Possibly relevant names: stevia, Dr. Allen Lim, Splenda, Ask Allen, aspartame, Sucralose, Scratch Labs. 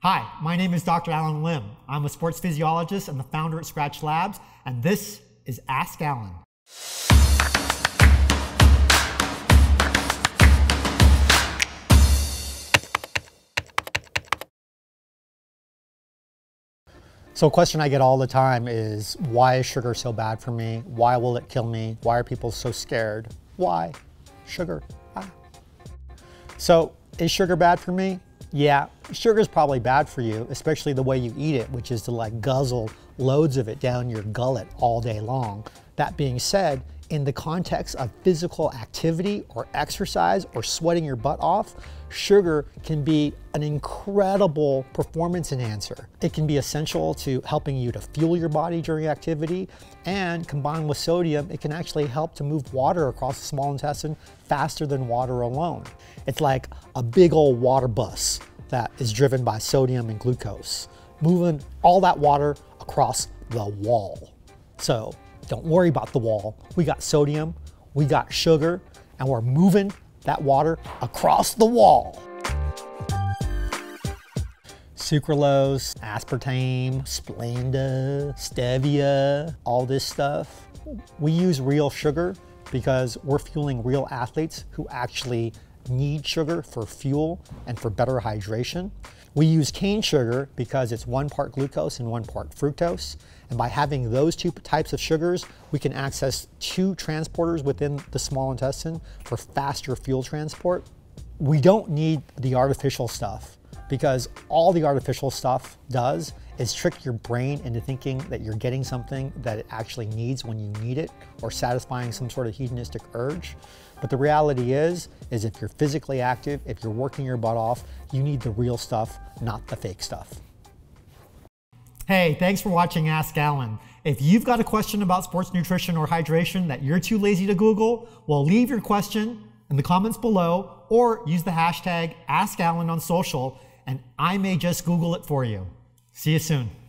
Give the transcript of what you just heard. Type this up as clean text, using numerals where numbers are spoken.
Hi, my name is Dr. Allen Lim. I'm a sports physiologist and the founder at Scratch Labs, and this is Ask Allen. So a question I get all the time is, why is sugar so bad for me? Why will it kill me? Why are people so scared? Why? Sugar. Ah. So is sugar bad for me? Yeah, sugar's probably bad for you, especially the way you eat it, which is to like guzzle loads of it down your gullet all day long. That being said, in the context of physical activity or exercise or sweating your butt off, sugar can be an incredible performance enhancer. It can be essential to helping you to fuel your body during activity, and combined with sodium, it can actually help to move water across the small intestine faster than water alone. It's like a big old water bus that is driven by sodium and glucose, moving all that water across the wall. So don't worry about the wall. We got sodium, we got sugar, and we're moving that water across the wall. Sucralose, aspartame, Splenda, stevia, all this stuff. We use real sugar because we're fueling real athletes who actually need sugar for fuel and for better hydration. We use cane sugar because it's 1 part glucose and 1 part fructose. And by having those two types of sugars, we can access 2 transporters within the small intestine for faster fuel transport. We don't need the artificial stuff because all the artificial stuff does is trick your brain into thinking that you're getting something that it actually needs when you need it, or satisfying some sort of hedonistic urge. But the reality is if you're physically active, if you're working your butt off, you need the real stuff, not the fake stuff. Hey, thanks for watching Ask Allen. If you've got a question about sports nutrition or hydration that you're too lazy to Google, well, leave your question in the comments below or use the hashtag Ask Allen on social, and I may just Google it for you. See you soon.